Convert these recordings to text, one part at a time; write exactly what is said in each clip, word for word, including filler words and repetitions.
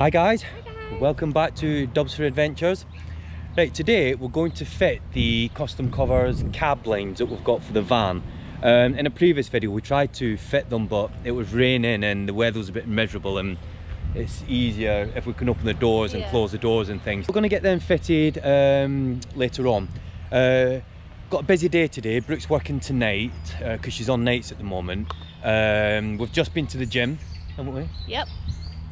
Hi guys. Hi guys, welcome back to Dubs for Adventures. Right, today we're going to fit the custom covers, cab lines that we've got for the van. Um, in a previous video we tried to fit them but it was raining and the weather was a bit miserable and it's easier if we can open the doors and yeah. close the doors and things. We're going to get them fitted um, later on. Uh, got a busy day today, Brooke's working tonight because uh, she's on nights at the moment. Um, we've just been to the gym, haven't we? Yep.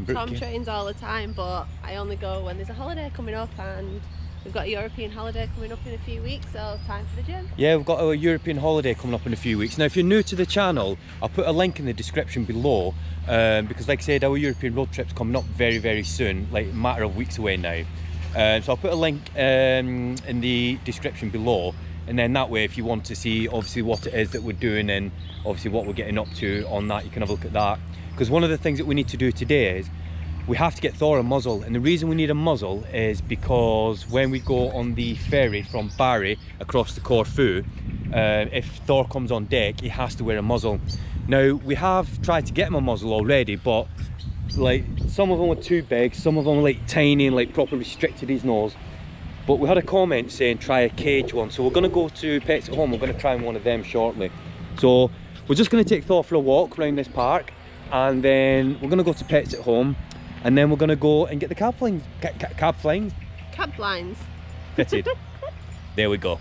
Tom trains all the time, but I only go when there's a holiday coming up, and we've got a European holiday coming up in a few weeks, so it's time for the gym. Yeah, we've got our European holiday coming up in a few weeks. Now, if you're new to the channel, I'll put a link in the description below, um, because like I said, our European road trip's coming up very, very soon, like a matter of weeks away now. Um, so I'll put a link um, in the description below, and then that way, if you want to see obviously what it is that we're doing and obviously what we're getting up to on that, you can have a look at that. Because one of the things that we need to do today is we have to get Thor a muzzle, and the reason we need a muzzle is because when we go on the ferry from Bari across to Corfu, uh, if Thor comes on deck he has to wear a muzzle. Now we have tried to get him a muzzle already, but like some of them were too big, some of them were like tiny and like properly restricted his nose, but we had a comment saying try a cage one, so we're going to go to Pets at Home, we're going to try one of them shortly. So we're just going to take Thor for a walk around this park, and then we're gonna go to Pets at Home, and then we're gonna go and get the cab lines, ca ca cab lines, cab lines fitted. There we go.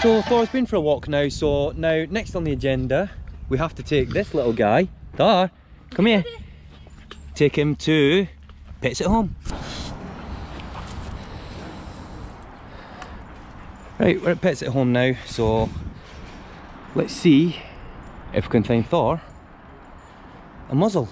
So Thor's been for a walk now, so now next on the agenda we have to take this little guy, Thor, come here, take him to Pets at Home. Right, we're at Pets at Home now, so let's see if we can find Thor a muzzle.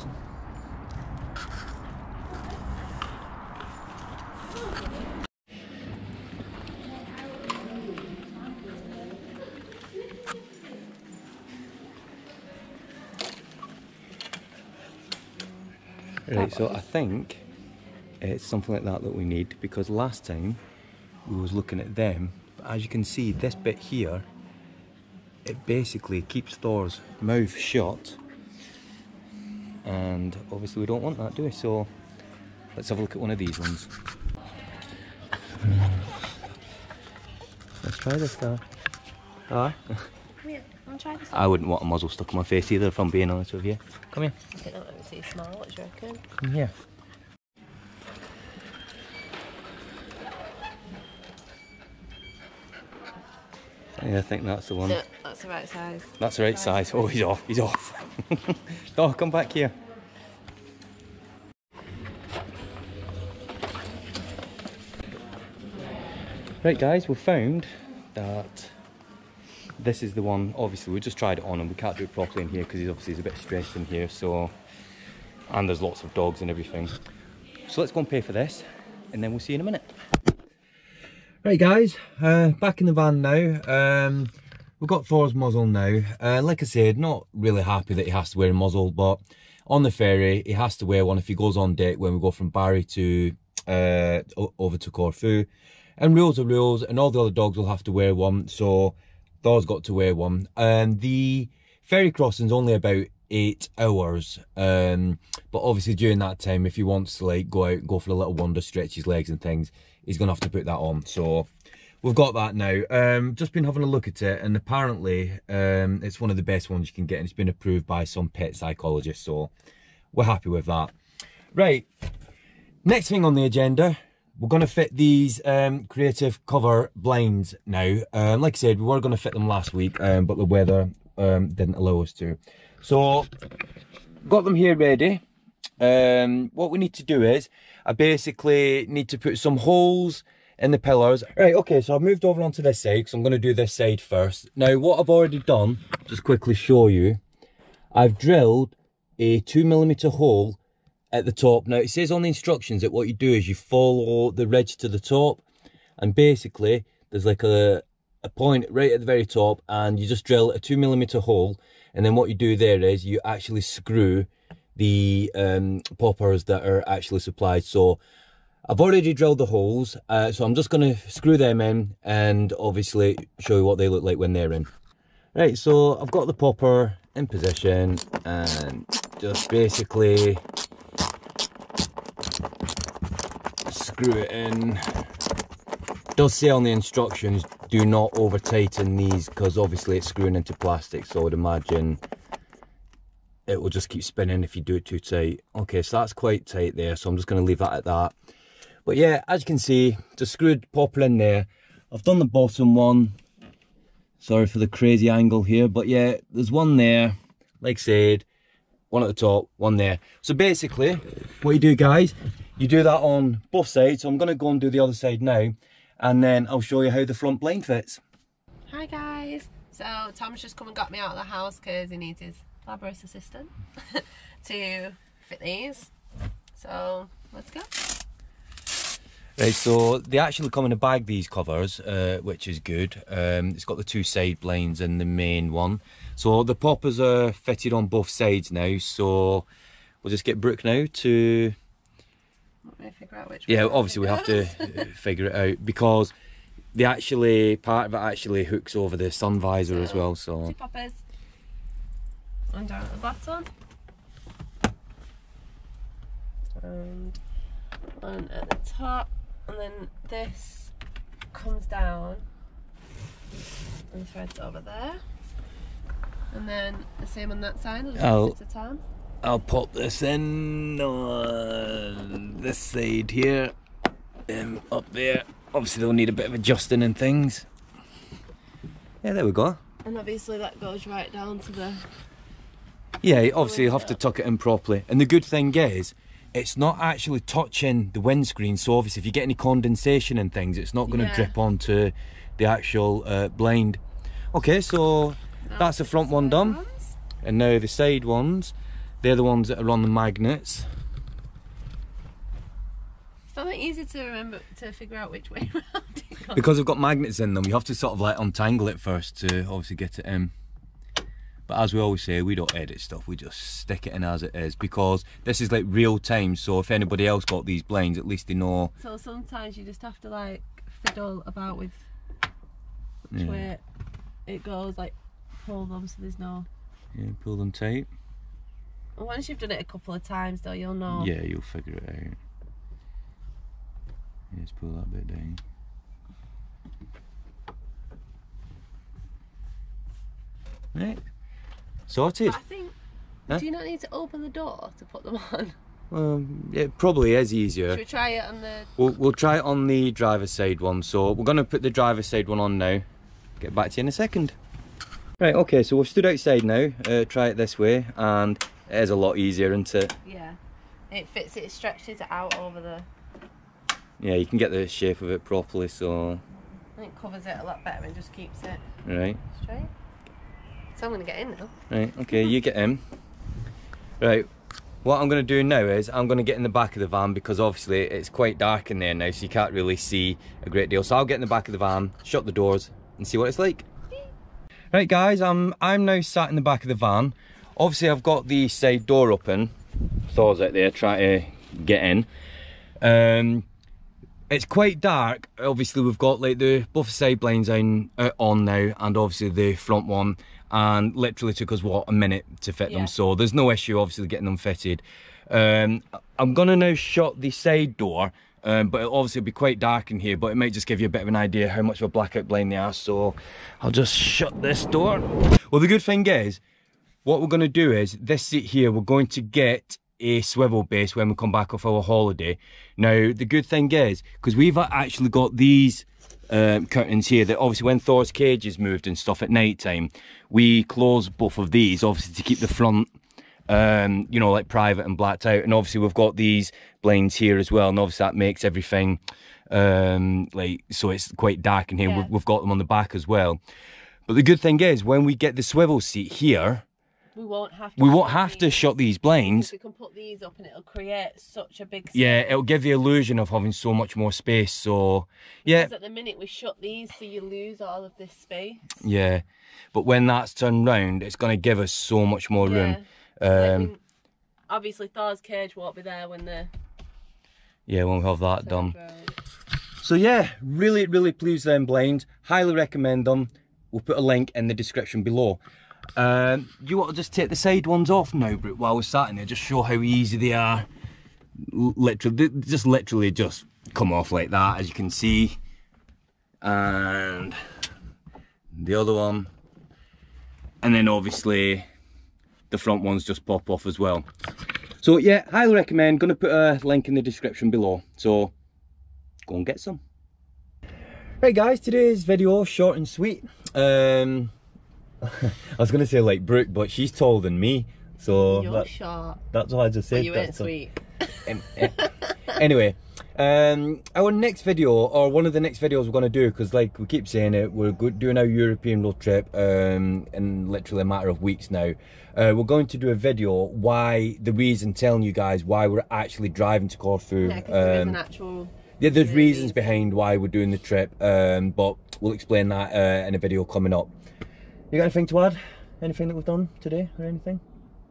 Right, so I think it's something like that that we need, because last time we was looking at them, but as you can see this bit here, it basically keeps Thor's mouth shut, and obviously we don't want that, do we? So let's have a look at one of these ones. Let's try this, Thor. Thor? Try this. I wouldn't want a muzzle stuck in my face either, if I'm being honest with you. Come here. I don't know if it's too small, what do you reckon? Come here. Yeah, I think that's the one. No, that's the right size. That's the right size. size. Oh, he's off, he's off. Oh, come back here. Right guys, we found that. This is the one, obviously we just tried it on and we can't do it properly in here because he's obviously he's a bit stressed in here, so, and there's lots of dogs and everything. So let's go and pay for this and then we'll see you in a minute. Right guys, uh, back in the van now. Um, we've got Thor's muzzle now. Uh, like I said, not really happy that he has to wear a muzzle, but on the ferry he has to wear one if he goes on deck when we go from Barry to uh, over to Corfu. And rules are rules and all the other dogs will have to wear one, so Thor's got to wear one. Um, the ferry crossing's only about eight hours, um, but obviously during that time, if he wants to like go out and go for a little wander, stretch his legs and things, he's gonna have to put that on. So we've got that now. Um, just been having a look at it, and apparently um, it's one of the best ones you can get, and it's been approved by some pet psychologists, so we're happy with that. Right, next thing on the agenda, we're going to fit these um, Creative Cover blinds now. Um, like I said, we were going to fit them last week, um, but the weather um, didn't allow us to. So, got them here ready. Um, what we need to do is, I basically need to put some holes in the pillars. Right, okay, so I've moved over onto this side, so I'm going to do this side first. Now, what I've already done, just quickly show you, I've drilled a two millimeter hole at the top. Now it says on the instructions that what you do is you follow the ridge to the top, and basically there's like a, a point right at the very top, and you just drill a two millimeter hole, and then what you do there is you actually screw the um, poppers that are actually supplied. So I've already drilled the holes, uh, so I'm just going to screw them in and obviously show you what they look like when they're in. Right, so I've got the popper in position and just basically screw it in. It does say on the instructions, do not over tighten these because obviously it's screwing into plastic, so I would imagine it will just keep spinning if you do it too tight. Okay, so that's quite tight there, so I'm just going to leave that at that. But yeah, as you can see, just screwed popper in there. I've done the bottom one. Sorry for the crazy angle here, but yeah, there's one there. Like I said, one at the top, one there. So basically, what you do, guys, you do that on both sides. So I'm going to go and do the other side now, and then I'll show you how the front blind fits. Hi, guys. So Tom's just come and got me out of the house because he needs his laboratory assistant to fit these. So let's go. Right, so they actually come in a bag, these covers, uh, which is good. Um, it's got the two side blinds and the main one. So the poppers are fitted on both sides now, so we'll just get Brooke now to... Let me figure out which yeah, one. Yeah, obviously we have to figure it out because they actually, part of it actually hooks over the sun visor so, as well, so... Two poppers. One down at the bottom. And one at the top. And then this comes down and threads over there, and then the same on that side. I'll, I'll pop this in on this side here and um, up there. Obviously they'll need a bit of adjusting and things. Yeah, there we go. And obviously that goes right down to the... Yeah, obviously you'll have to tuck it in properly, and the good thing is it's not actually touching the windscreen, so obviously if you get any condensation and things, it's not going to yeah. drip onto the actual uh, blind. Okay, so that's the front one done, and now the side ones, they're the ones that are on the magnets. It's not that easy to remember to figure out which way around it goes. Because they've got magnets in them, you have to sort of like untangle it first to obviously get it in. But as we always say, we don't edit stuff, we just stick it in as it is, because this is like real time, so if anybody else got these blinds, at least they know. So sometimes you just have to like fiddle about with which yeah. way it goes, like pull them so there's no... Yeah, pull them tight. Once you've done it a couple of times though, you'll know. Yeah, you'll figure it out. Yeah, just pull that bit down. Right. Sorted. I think, huh? Do you not need to open the door to put them on? Well, it probably is easier. Should we try it on the... We'll, we'll try it on the driver's side one, so we're going to put the driver's side one on now. Get back to you in a second. Right, okay, so we've stood outside now, uh, try it this way, and it is a lot easier, isn't it? Yeah, it fits it, stretches it out over the... Yeah, you can get the shape of it properly, so... And it covers it a lot better and just keeps it... Right. Straight. So I'm going to get in now. Right, okay, you get in. Right, what I'm going to do now is I'm going to get in the back of the van, because obviously it's quite dark in there now, so you can't really see a great deal. So I'll get in the back of the van, shut the doors and see what it's like. Right guys, I'm, I'm now sat in the back of the van. Obviously I've got the side door open. Thor's out there trying to get in. Um, It's quite dark. Obviously we've got like the both side blinds on, uh, on now, and obviously the front one, and literally took us what, a minute to fit yeah. them, so there's no issue obviously getting them fitted. Um, I'm gonna now shut the side door, um, but it'll obviously be quite dark in here, but it might just give you a bit of an idea how much of a blackout blind they are, so I'll just shut this door. Well, the good thing is, what we're gonna do is, this seat here, we're going to get a swivel base when we come back off our holiday. Now the good thing is, because we've actually got these um, curtains here that obviously when Thor's cage is moved and stuff at night time, we close both of these obviously to keep the front um, you know, like private and blacked out, and obviously we've got these blinds here as well, and obviously that makes everything um, like, so it's quite dark in here. Yeah. We've, we've got them on the back as well, but the good thing is when we get the swivel seat here, we won't have to, we won't have to shut these blinds. We can put these up and it'll create such a big space. Yeah, it'll give the illusion of having so much more space. So yeah, because at the minute we shut these, so you lose all of this space. Yeah, but when that's turned round, it's going to give us so much more room. Yeah. Um, like, obviously Thor's cage won't be there when the yeah when we have that done. So yeah, really really pleased with them blinds. Highly recommend them. We'll put a link in the description below. Um, you want to just take the side ones off now, Brooke, while we're sat in there, just show how easy they are. Literally, just literally just come off like that, as you can see. And the other one. And then obviously the front ones just pop off as well. So yeah, highly recommend. Gonna put a link in the description below. So go and get some. Right guys, today's video, short and sweet. Um, I was going to say like Brooke, but she's taller than me, so you're that, short. That's what I just said. But you ain't sweet. Um, anyway, um, our next video, or one of the next videos we're going to do, because like we keep saying it, we're doing our European road trip um, in literally a matter of weeks now. Uh, we're going to do a video why, the reason, telling you guys wy we're actually driving to Corfu. Yeah, 'cause there is an actual... Yeah, there's reasons behind why we're doing the trip, um, but we'll explain that uh, in a video coming up. You got anything to add? Anything that we've done today or anything?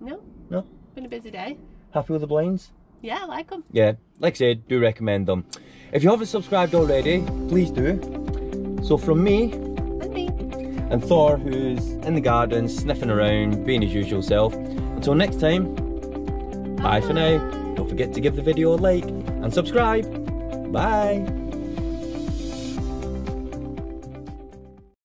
No. No? Been a busy day. Happy with the blinds? Yeah, I like them. Yeah, like I said, do recommend them. If you haven't subscribed already, please do. So from me, and me, and Thor, who's in the garden, sniffing around, being his usual self. Until next time, bye, bye for now. Don't forget to give the video a like and subscribe. Bye.